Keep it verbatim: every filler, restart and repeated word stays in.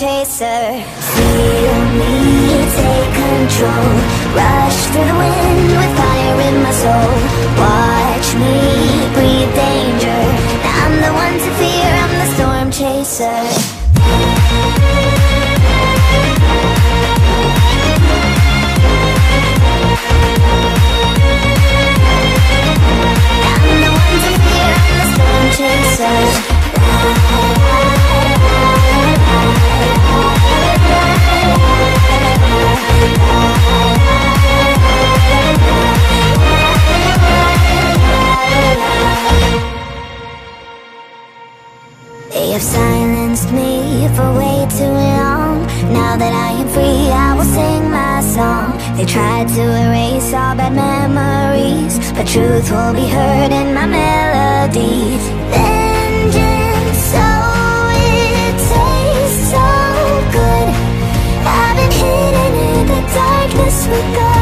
chaser. Feel me, take control. Rush through the wind with fire in my soul. Watch me breathe danger. I'm the one to fear, I'm the storm chaser. They have silenced me for way too long. Now that I am free, I will sing my song. They tried to erase all bad memories, but truth will be heard in my melodies. Vengeance, oh, it tastes so good. I've been hidden in the darkness with God.